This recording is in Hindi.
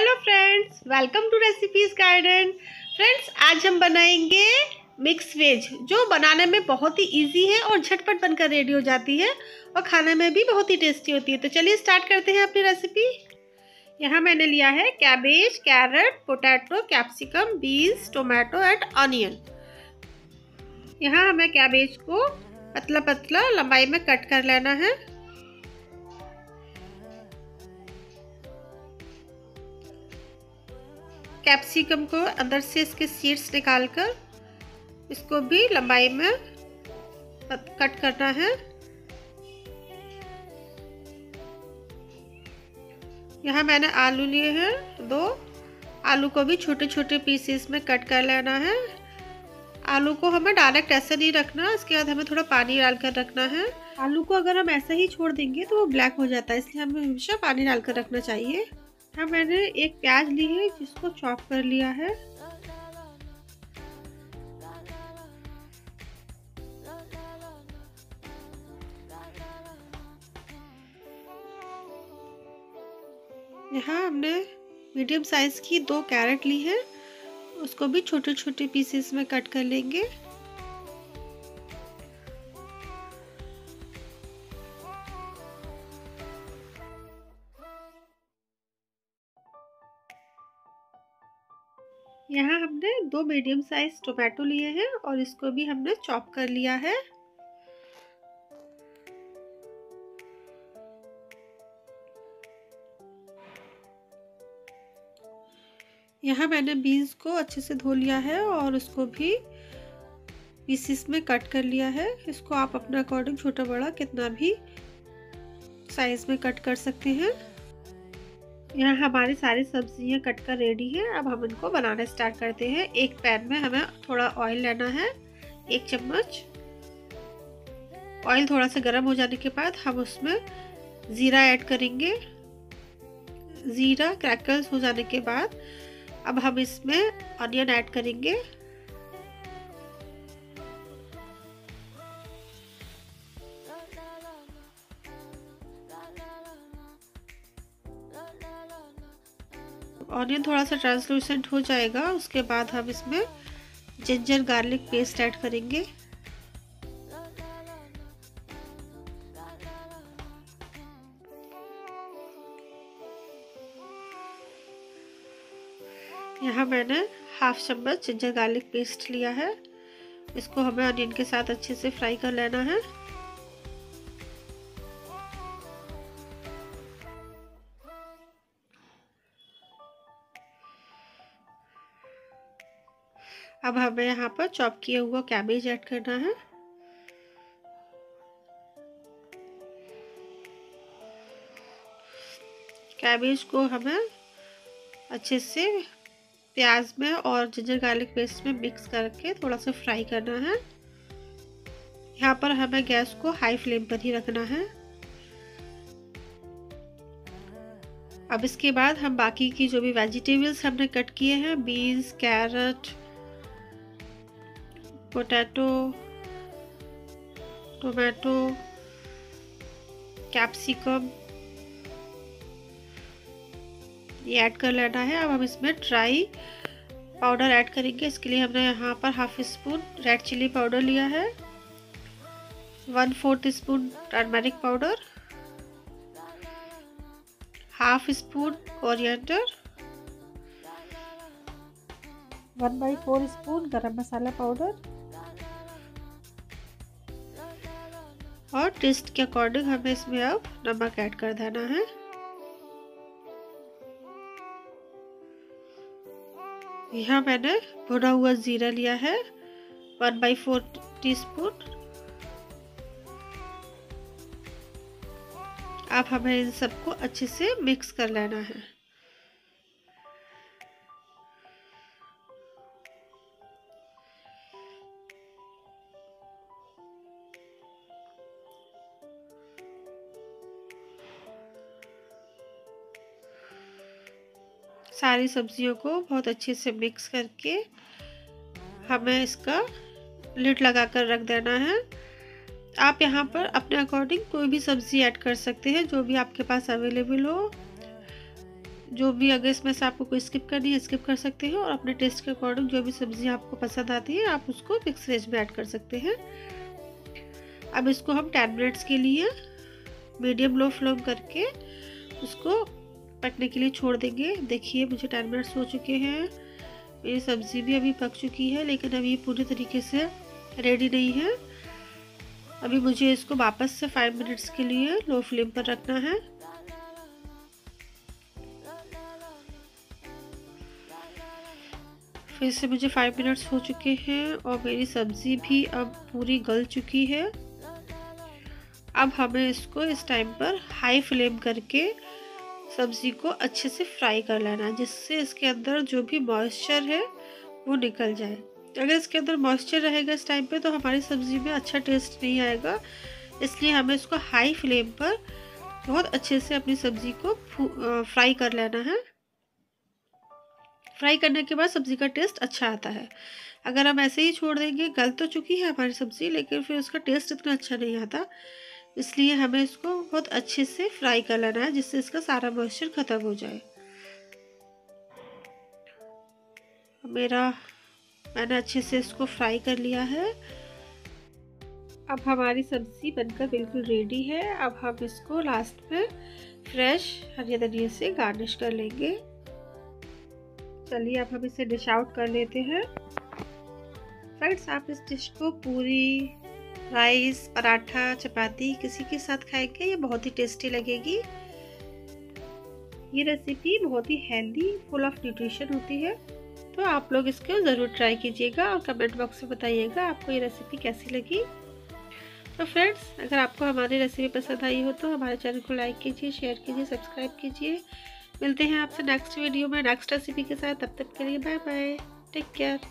Hello friends, welcome to recipes garden. Friends, आज हम बनाएंगे मिक्स वेज, जो बनाने में बहुत ही इजी है और झटपट बनकर रेडी हो जाती है और खाने में भी बहुत ही टेस्टी होती है। तो चलिए स्टार्ट करते हैं अपनी रेसिपी। यहाँ मैंने लिया है cabbage, carrot, potato, capsicum, beans, tomato and onion. यहाँ हमें कैबेज को पतला पतला लंबाई में कट कर लेना है। कैप्सिकम को अंदर से इसके सीड्स निकालकर इसको भी लंबाई में कट करना है। यहाँ मैंने आलू लिए हैं, दो आलू को भी छोटे छोटे पीसेस में कट कर लेना है। आलू को हमें डायरेक्ट ऐसे नहीं रखना, इसके बाद हमें थोड़ा पानी डालकर रखना है। आलू को अगर हम ऐसे ही छोड़ देंगे तो वो ब्लैक हो जाता है, इसलिए हमें हमेशा पानी डालकर रखना चाहिए। हाँ, मैंने एक प्याज ली है जिसको चॉप कर लिया है। यहाँ हमने मीडियम साइज की दो कैरेट ली है, उसको भी छोटे छोटे पीसेस में कट कर लेंगे। यहाँ हमने दो मीडियम साइज टोमेटो लिए हैं और इसको भी हमने चॉप कर लिया है। यहाँ मैंने बीन्स को अच्छे से धो लिया है और उसको भी पीसेस में कट कर लिया है। इसको आप अपने अकॉर्डिंग छोटा बड़ा कितना भी साइज में कट कर सकते हैं। यहाँ हमारी सारी सब्जियाँ कट कर रेडी है। अब हम इनको बनाना स्टार्ट करते हैं। एक पैन में हमें थोड़ा ऑयल लेना है, एक चम्मच। ऑयल थोड़ा सा गर्म हो जाने के बाद हम उसमें ज़ीरा ऐड करेंगे। ज़ीरा क्रैकल्स हो जाने के बाद अब हम इसमें ऑनियन ऐड करेंगे। ऑनियन थोड़ा सा ट्रांसलूसेंट हो जाएगा, उसके बाद हम इसमें जिंजर गार्लिक पेस्ट ऐड करेंगे। यहाँ मैंने हाफ चम्मच जिंजर गार्लिक पेस्ट लिया है, इसको हमें ऑनियन के साथ अच्छे से फ्राई कर लेना है। अब हमें यहाँ पर चॉप किया हुआ कैबेज ऐड करना है। कैबेज को हमें अच्छे से प्याज में और जिंजर गार्लिक पेस्ट में मिक्स करके थोड़ा सा फ्राई करना है। यहाँ पर हमें गैस को हाई फ्लेम पर ही रखना है। अब इसके बाद हम बाकी की जो भी वेजिटेबल्स हमने कट किए हैं, beans, carrot, potato, tomato, capsicum, ये ऐड कर लेना है। अब हम इसमें ड्राई पाउडर ऐड करेंगे। इसके लिए हमने यहाँ पर half spoon red chilli powder लिया है, 1/4 spoon turmeric powder, half spoon coriander, 1/4 spoon garam masala powder, और टेस्ट के अकॉर्डिंग हमें इसमें अब नमक ऐड कर देना है। यहाँ मैंने भुना हुआ जीरा लिया है, 1/4 टीस्पून। अब हमें इन सबको अच्छे से मिक्स कर लेना है। सारी सब्जियों को बहुत अच्छे से मिक्स करके हमें इसका लिड लगा कर रख देना है। आप यहाँ पर अपने अकॉर्डिंग कोई भी सब्ज़ी ऐड कर सकते हैं, जो भी आपके पास अवेलेबल हो। जो भी अगर इसमें से आपको कोई स्किप करनी है स्किप कर सकते हैं, और अपने टेस्ट के अकॉर्डिंग जो भी सब्ज़ी आपको पसंद आती है आप उसको मिक्स वेज में ऐड कर सकते हैं। अब इसको हम 10 मिनट्स के लिए मीडियम लो फ्लेम करके उसको पकने के लिए छोड़ देंगे। देखिए मुझे 10 मिनट्स हो चुके हैं, मेरी सब्ज़ी भी अभी पक चुकी है, लेकिन अभी ये पूरी तरीके से रेडी नहीं है। अभी मुझे इसको वापस से 5 मिनट्स के लिए लो फ्लेम पर रखना है। फिर से मुझे 5 मिनट्स हो चुके हैं और मेरी सब्ज़ी भी अब पूरी गल चुकी है। अब हमें इसको इस टाइम पर हाई फ्लेम करके सब्ज़ी को अच्छे से फ्राई कर लेना है, जिससे इसके अंदर जो भी मॉइस्चर है वो निकल जाए। अगर इसके अंदर मॉइस्चर रहेगा इस टाइम पे तो हमारी सब्ज़ी में अच्छा टेस्ट नहीं आएगा, इसलिए हमें इसको हाई फ्लेम पर बहुत अच्छे से अपनी सब्ज़ी को फ्राई कर लेना है। फ्राई करने के बाद सब्ज़ी का टेस्ट अच्छा आता है। अगर हम ऐसे ही छोड़ देंगे, गल तो चुकी है हमारी सब्ज़ी, लेकिन फिर उसका टेस्ट इतना अच्छा नहीं आता, इसलिए हमें इसको बहुत अच्छे से फ्राई कर लेना है जिससे इसका सारा मॉइस्चर ख़त्म हो जाए। मैंने अच्छे से इसको फ्राई कर लिया है। अब हमारी सब्ज़ी बनकर बिल्कुल रेडी है। अब हम इसको लास्ट में फ्रेश हरी धनिया से गार्निश कर लेंगे। चलिए अब हम इसे डिश आउट कर लेते हैं। फ्रेंड्स, आप इस डिश को पूरी, राइस, पराठा, चपाती किसी के साथ खाएंगे, ये बहुत ही टेस्टी लगेगी। ये रेसिपी बहुत ही हेल्दी, फुल ऑफ न्यूट्रिशन होती है, तो आप लोग इसको ज़रूर ट्राई कीजिएगा और कमेंट बॉक्स में बताइएगा आपको ये रेसिपी कैसी लगी। तो फ्रेंड्स, अगर आपको हमारी रेसिपी पसंद आई हो तो हमारे चैनल को लाइक कीजिए, शेयर कीजिए, सब्सक्राइब कीजिए। मिलते हैं आपसे नेक्स्ट वीडियो में नेक्स्ट रेसिपी के साथ। तब तक के लिए बाय बाय, टेक केयर।